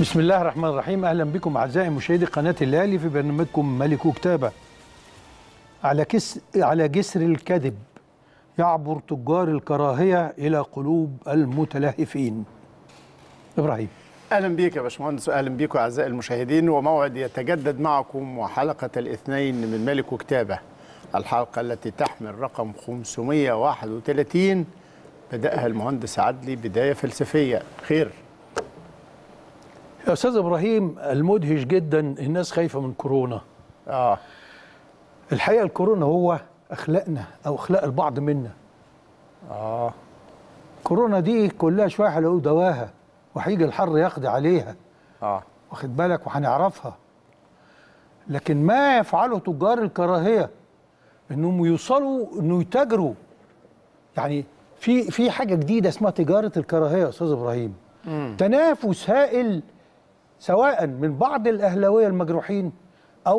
بسم الله الرحمن الرحيم. أهلا بكم أعزائي مشاهدي قناة الأهلي في برنامجكم ملك وكتابة. على جسر الكذب يعبر تجار الكراهية إلى قلوب المتلهفين. إبراهيم أهلا بيك يا باشمهندس، وأهلا بيكم أعزائي المشاهدين، وموعد يتجدد معكم وحلقة الاثنين من ملك وكتابة، الحلقة التي تحمل رقم 531 بدأها المهندس عدلي بداية فلسفية. خير يا أستاذ إبراهيم. المدهش جدا الناس خايفة من كورونا. الحقيقة الكورونا هو أخلاقنا أو أخلاق البعض منا. كورونا دي كلها شوية هيلاقوا دواها، وهيجي الحر يقضي عليها. واخد بالك، وهنعرفها. لكن ما يفعله تجار الكراهية إنهم يوصلوا إنه يتاجروا. يعني في حاجة جديدة اسمها تجارة الكراهية يا أستاذ إبراهيم. تنافس هائل، سواء من بعض الأهلاوية المجروحين أو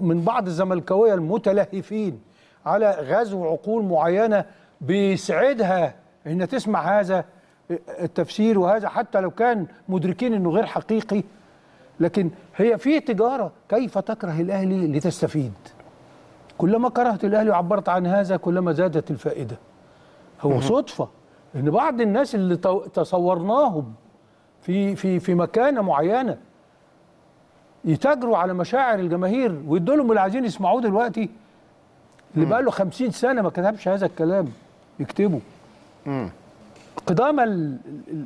من بعض الزملكاوية المتلهفين، على غزو عقول معينة بيسعدها إن تسمع هذا التفسير وهذا، حتى لو كان مدركين إنه غير حقيقي. لكن هي في تجارة. كيف تكره الأهلي لتستفيد؟ كلما كرهت الأهلي وعبرت عن هذا كلما زادت الفائدة. هو صدفة إن بعض الناس اللي تصورناهم في مكانة معينة يتاجروا على مشاعر الجماهير ويدوا لهم اللي عايزين يسمعوه دلوقتي. اللي بقى له 50 سنة ما كتبش هذا الكلام يكتبه. قدام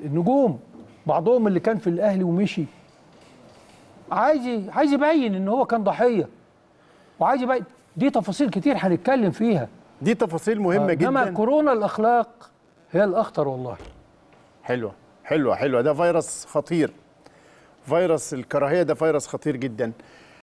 النجوم بعضهم اللي كان في الأهلي ومشي عايز يبين إن هو كان ضحية، وعايز يبين. دي تفاصيل كتير هنتكلم فيها، دي تفاصيل مهمة جدا. إنما كورونا الأخلاق هي الأخطر والله. حلوة حلوة حلوة. ده فيروس خطير، فيروس الكراهية ده فيروس خطير جدا.